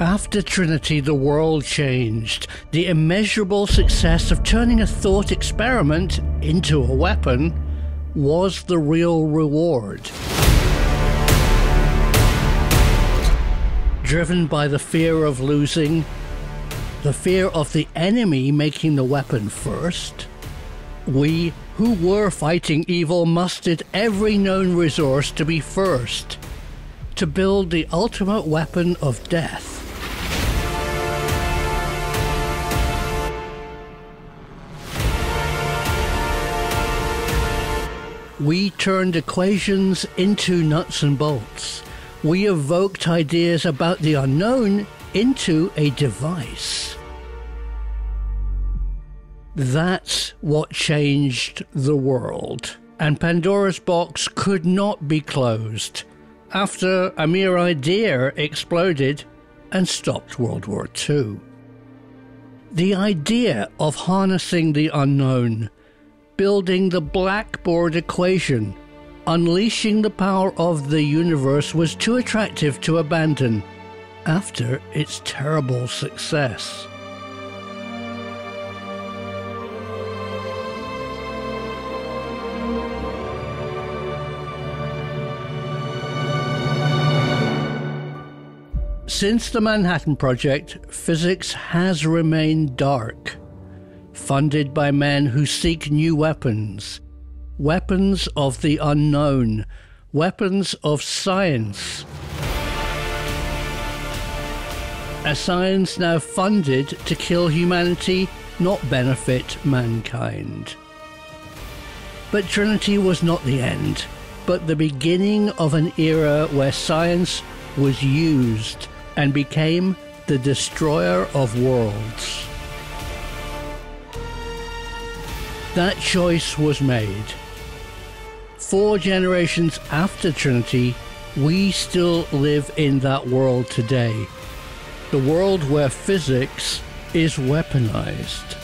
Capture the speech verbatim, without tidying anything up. After Trinity, the world changed. The immeasurable success of turning a thought experiment into a weapon was the real reward. Driven by the fear of losing, the fear of the enemy making the weapon first, we who were fighting evil mustered every known resource to be first, to build the ultimate weapon of death. We turned equations into nuts and bolts. We evoked ideas about the unknown into a device. That's what changed the world. And Pandora's box could not be closed after a mere idea exploded and stopped World War Two. The idea of harnessing the unknown, building the blackboard equation, unleashing the power of the universe was too attractive to abandon after its terrible success. Since the Manhattan Project, physics has remained dark. Funded by men who seek new weapons, weapons of the unknown, weapons of science. A science now funded to kill humanity, not benefit mankind. But Trinity was not the end, but the beginning of an era where science was used and became the destroyer of worlds. That choice was made. Four generations after Trinity, we still live in that world today. The world where physics is weaponized.